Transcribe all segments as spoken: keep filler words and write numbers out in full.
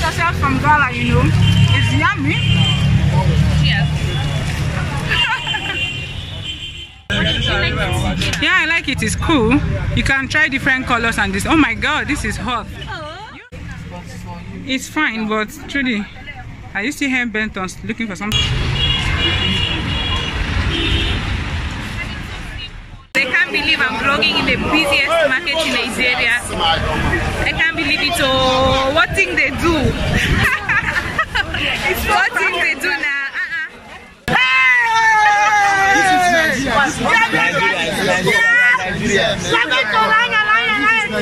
yourself from Gala, you know. It's yummy. Yes. Yeah, I like it. It's cool. You can try different colors and this. Oh my God, this is hot. It's fine, but truly, are you still hand bent on looking for something? I can't believe I'm vlogging in the busiest market in Nigeria. I can't believe it. Oh, what thing they do? It's what thing they do now. Uh-uh. Hey! This is Nigeria. I don't want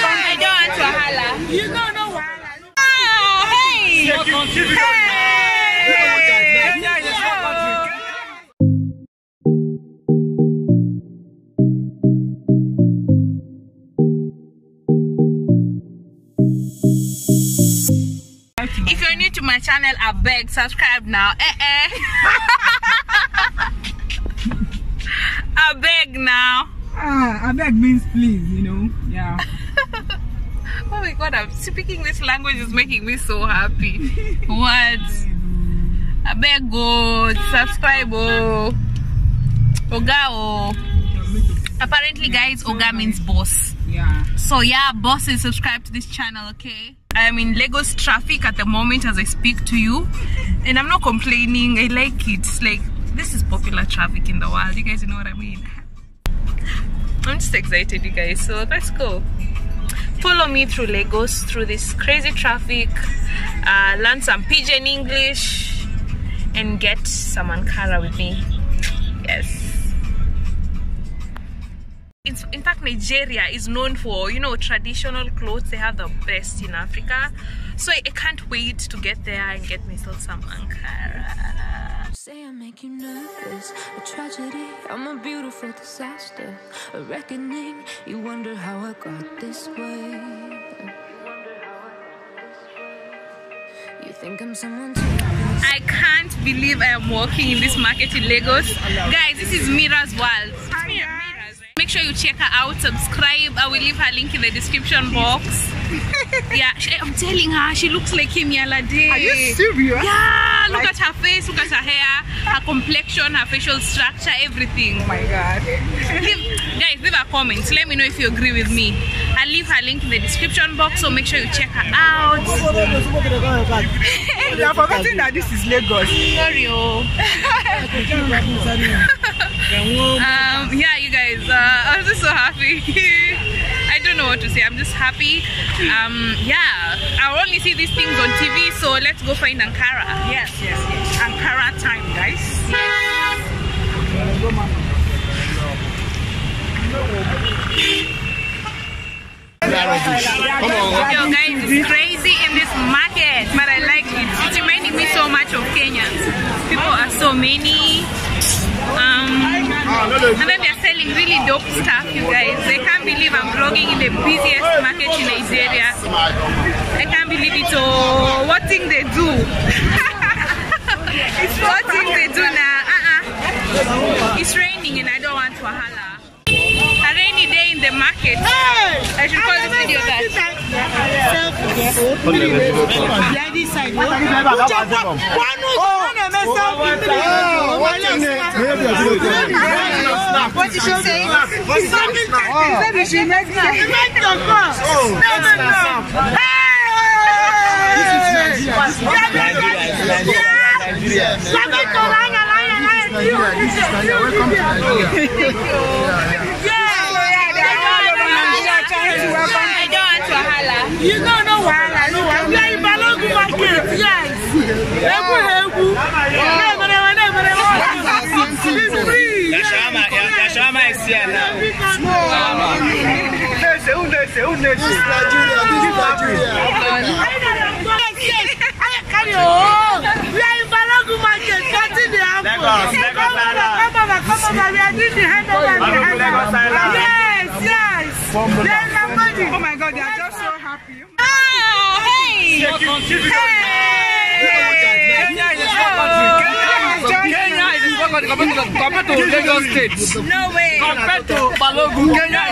to holla. You don't know why. Oh, hey! Hey! If you're new to my channel, I beg, subscribe now. Eh eh. I beg now. Ah, I beg means please, you know. Yeah. Oh my God, I'm speaking this language is making me so happy. What? I beg, go subscribe, oh. Oga, oh. Apparently, guys, Oga means boss. Yeah. So yeah, bosses, subscribe to this channel, okay? I am in Lagos traffic at the moment as I speak to you, and I'm not complaining. I like it. It's like this is popular traffic in the world. You guys know what I mean. I'm just excited, you guys, so let's go. Follow me through Lagos, through this crazy traffic, uh, learn some pidgin English, and get some Ankara with me. Yes. It's, in fact, Nigeria is known for, you know, traditional clothes. They have the best in Africa. So I can't wait to get there and get myself some Ankara. Say I make you nervous, a tragedy, I'm a beautiful disaster, a reckoning, you wonder how I got this way. You think I'm someone too. I can't believe I am walking in this market in Lagos. Guys, this is Mira's world. Make sure you check her out, subscribe, I will leave her link in the description box. Yeah, she, I'm telling her, she looks like Kim Yalade. Are you serious? Yeah, look like... at her face, look at her hair, her complexion, her facial structure, everything. Oh my God. Leave, guys, leave her comments. Let me know if you agree with me. I'll leave her link in the description box, so make sure you check her out. You are forgetting that this is Lagos. Sorry, oh. um, yeah, you guys, uh, I'm just so happy. I don't know what to say. I'm just happy. Um, yeah, I only see these things on T V, so let's go find Ankara. Yes, yes, yes. Ankara time, guys. Yo, guys, it's crazy in this market, but I like it. It's reminding me so much of Kenya. People are so many. Um, and then they're selling really dope stuff, you guys. I can't believe I'm vlogging in the busiest market in Nigeria. I can't believe it. Oh, what thing they do? It's what thing they do now. Uh-uh. It's raining and I don't want to holla. A rainy day in the market. I should call this video that. What did she say? I don't want to holla. You don't know why. Oh my God, they are just so happy. Hey! Compared to Lagos State. No way. Compared to Balogun. Kenya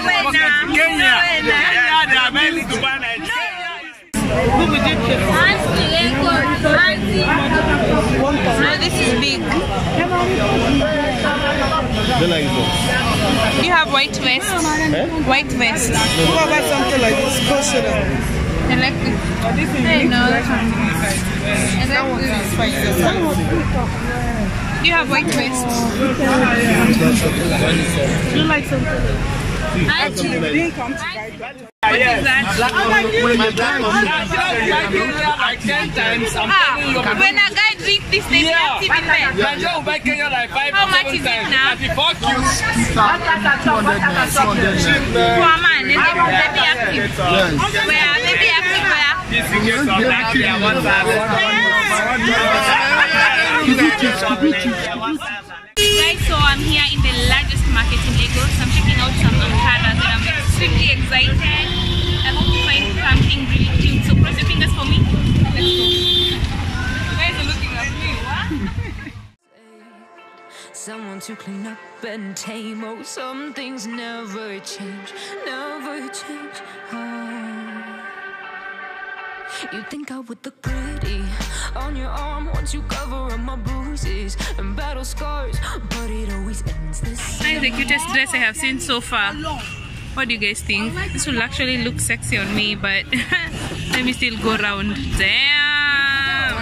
Dubai, Nigeria. No, this is big. You have white vest. Eh? White vest. What about something like this? I like this. I know that's one. I like this. You have white vest. You like something? I didn't come to buy that. What is that? I'm like you. Like ten times. When a guy drinks this, they have to be there. Nigeria will buy Kenya like five times. How much is it now? Before you start, two hundred. Poor man, they be active. Where they be active? This is not active. Guys, so I'm here in the largest market in Lagos. I'm checking out some Ankaras and I'm extremely excited. I hope to find something really cute. So cross your fingers for me. Let's go. You guys are looking at me, what? Someone to clean up and tame. Oh, some things never change, never change. Oh. You think I would look pretty on your arm once you cover up my bruises and battle scars, but it always ends this same. This is the cutest dress I have seen so far. What do you guys think? This will actually look sexy on me, but let me still go around. Damn!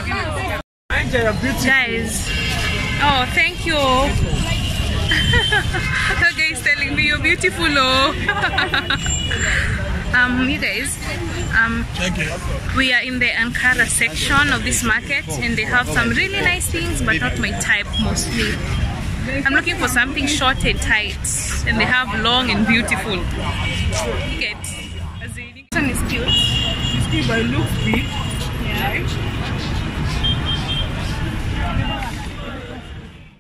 Guys, oh, thank you. The guy is telling me you're beautiful. Oh. Um, you guys, um, we are in the Ankara section of this market and they have some really nice things, but not my type mostly. I'm looking for something short and tight, and they have long and beautiful. You get, this one is cute. It's cute, but it looks big. Yeah.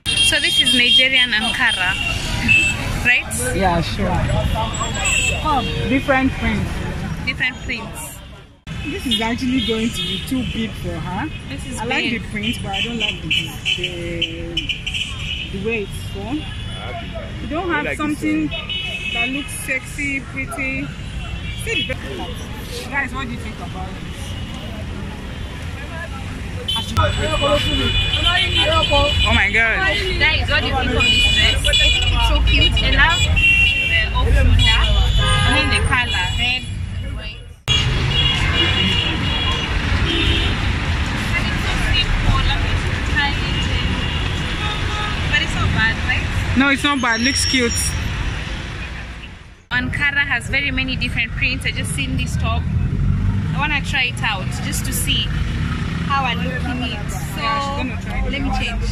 So this is Nigerian Ankara. Right? Yeah, sure. Oh, different prints. Different prints. This is actually going to be too big for her. This is I big. Like the print, but I don't like the the, the way it's worn. You don't have like something that looks sexy, pretty. See the best. Guys, what do you think about it? Oh my god. Guys, what do you think of this dress? I think it's so cute. I love the option here. I mean the color. Red, white. And it's so simple. I mean, it's tiny. But it's not bad, right? No, it's not bad. It looks cute. Ankara has very many different prints. I just seen this top. I want to try it out just to see how I look in it. So yeah, let me change.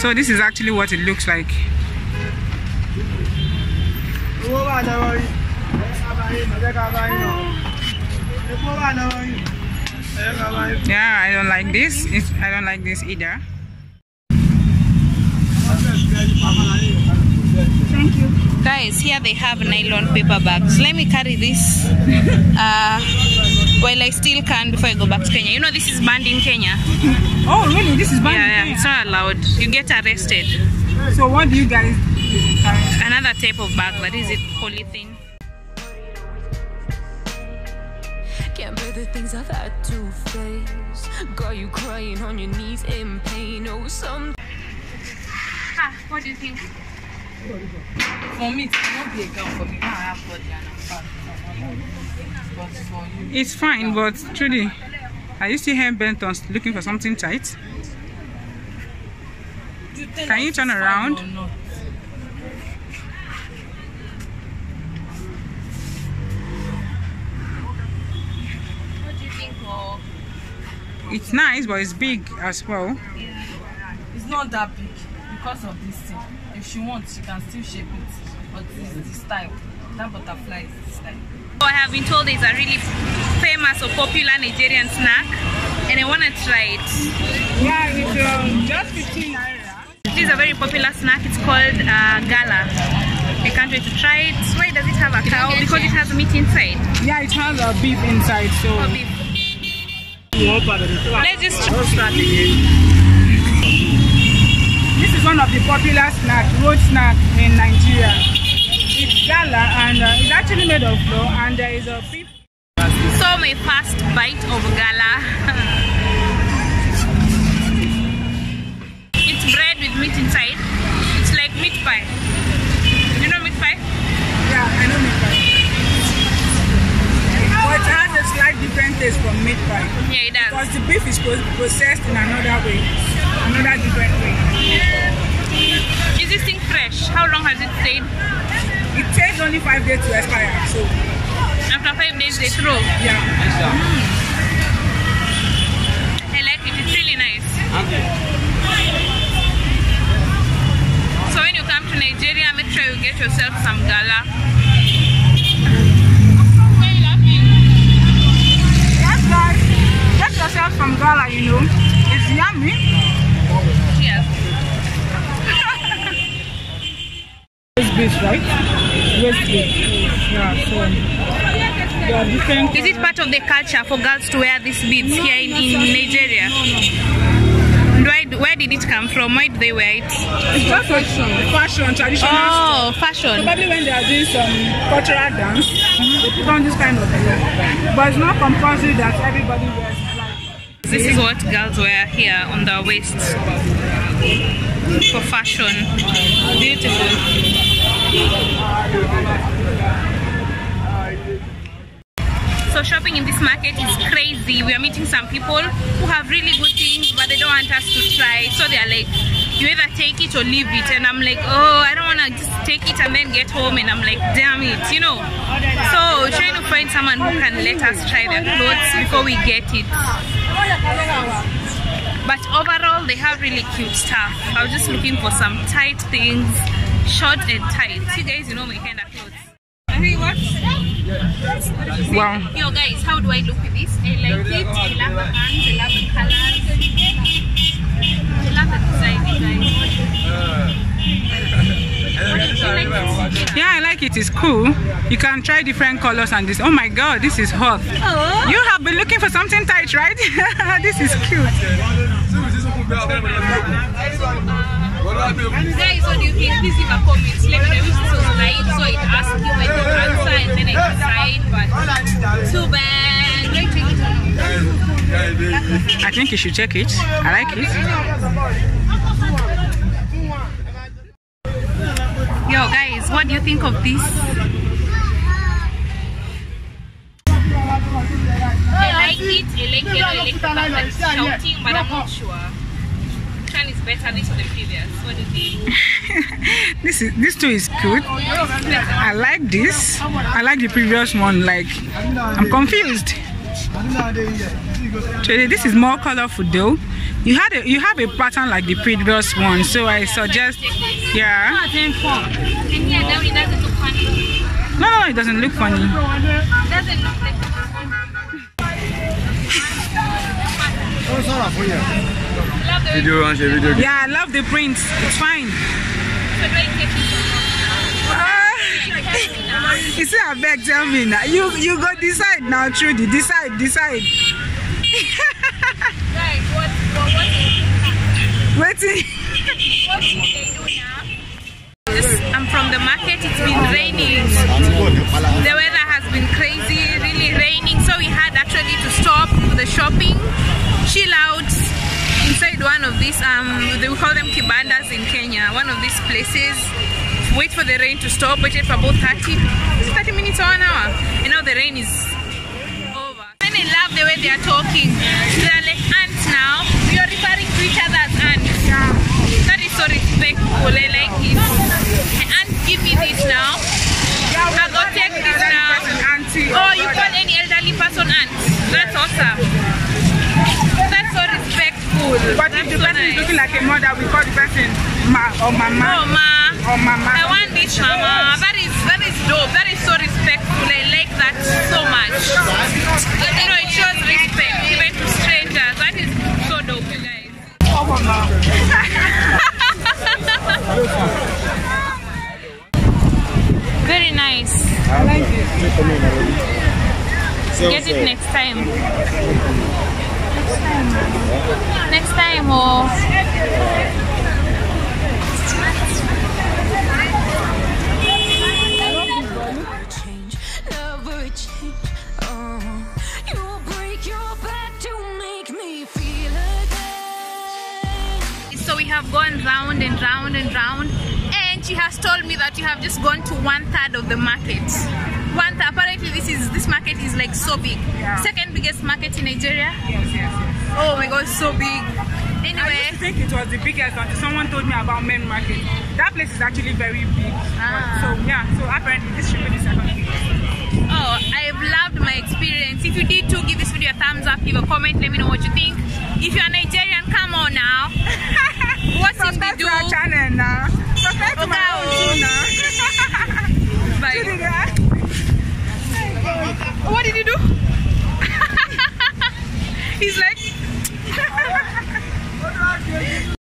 So this is actually what it looks like. Yeah, I don't like this. It's, I don't like this either. Thank you. Guys, here they have nylon paper bags. Let me carry this uh, while I still can before I go back to Kenya. You know this is banned in Kenya. Oh really? This is banned yeah, in Kenya? Yeah, it's not allowed. You get arrested. So what do you guys carry? Another type of bag. What is it? Polythene. Can't bear the things I've had to face. Got you crying on your knees in pain. Oh, some... Ah, what do you think? For me, it cannot be a gown for me. I have body and I'm fat. But for you, it's fine, but Trudy, are you still hell-bent on looking for something tight? You Can you turn around? What do you think of? It's nice, but it's big as well. Yeah. It's not that big because of this thing. If she wants, she can still shape it, but this is this type. That butterfly is this type. So I have been told there's a really famous or popular Nigerian snack, and I want to try it. Yeah, it's um, just fifteen naira. This is a very popular snack. It's called uh, gala. I can't wait to try it. Why does it have a cow? Because it has meat inside. Yeah, it has a beef inside. So. Oh, beef. Let's just try. This is one of the popular snacks, road snacks in Nigeria. It's gala, and uh, it's actually made of flour, and there is a pip. So my first bite of gala. It's bread with meat inside. It's like meat pie. You know meat pie? Yeah, I know meat pie. But it has a slight different taste from meat pie. Yeah, it does. Because the beef is processed in another way, another different way. Is this thing fresh? How long has it stayed? It takes only five days to expire. So after five days they throw. Yeah. Mm. I like it. It's really nice. Okay. So when you come to Nigeria, make sure you get yourself some gala. Why are you laughing? That's right. Get yourself some gala. You know, it's yummy. Yes. It's beef, right? Yes, beef. Yeah. So. Is it part of the culture for girls to wear these beads no, here in, in Nigeria? No, no. Why, where did it come from? Why do they wear it? It's just fashion, fashion, traditional. Oh, stuff. Fashion. Probably when they are doing some cultural dance, they put on this kind of thing. But it's not compulsory that everybody wears like. This is what girls wear here on their waists for fashion. Beautiful. So shopping in this market is crazy. We are meeting some people who have really good things, but they don't want us to try. So they are like, you either take it or leave it. And I'm like, oh, I don't want to just take it and then get home. And I'm like, damn it, you know. So trying to find someone who can let us try their clothes before we get it. But overall, they have really cute stuff. I was just looking for some tight things, short and tight. You guys, you know my kind of clothes. Hey, what? Wow. Yo guys, how do I look with this? I like it, I love the hands, I love the colors, I love the design, guys. Like yeah, I like it, it's cool. You can try different colors and this. Oh my god, this is hot. Oh. You have been looking for something tight, right? This is cute. Guys, what do you think? This is a comment. Like, I wish this was live, so it asks you when you answer and then I decide, but too bad. I think you should check it. I like it. Yo, guys, what do you think of this? I like it. I like it. I like it. I like it. I like it. But I'm not sure. Is better than the previous. What do you think? This is this too is good. I like this. I like the previous one. Like I'm confused. This is more colorful though. You had a, you have a pattern like the previous one, so I suggest yeah. No, no, it doesn't look funny. It doesn't look like funny. Video range, video game. Yeah, I love the prints. It's fine. Uh, you see, I beg, tell me now. You you go decide now, Trudy. Decide, decide. Guys, what what what? What do they do now? I'm from the market. It's been raining. The weather has been crazy, really raining. So we had actually to stop for the shopping, chill out. Inside one of these, um, they, we call them kibandas in Kenya. One of these places. Wait for the rain to stop. Waited for about thirty, thirty minutes or an hour. And now the rain is over. And I love the way they are talking. They are like ants now. We are referring to each other as ants. Yeah. That is so respectful. I like it. And ants give me this now. I go take this now. Oh, you call any elderly person ants? That's awesome. That's so respectful. But that's if the so person nice. Is looking like a mother, we call the person ma or mama. Oh, ma. Or mama. I want this mama. That is that is dope. That is so respectful. I like that so much. You know, it shows respect even to strangers. That is so dope, you guys. Oh, mama. Very nice. I like it. Get it next time. Next time, oh. I round and round and round, and she has told me that you have just gone to one third of the market. One th apparently this is this market is like so big. Yeah. Second biggest market in Nigeria. Yes, yes, yes. Oh my God, so big. Anyway, I used to think it was the biggest until someone told me about men market. That place is actually very big. Ah. So yeah, so apparently this should be the second biggest. Oh, I've loved my experience. If you did too, give this video a thumbs up, leave a comment, let me know what you think. If you're Nigerian, come on now.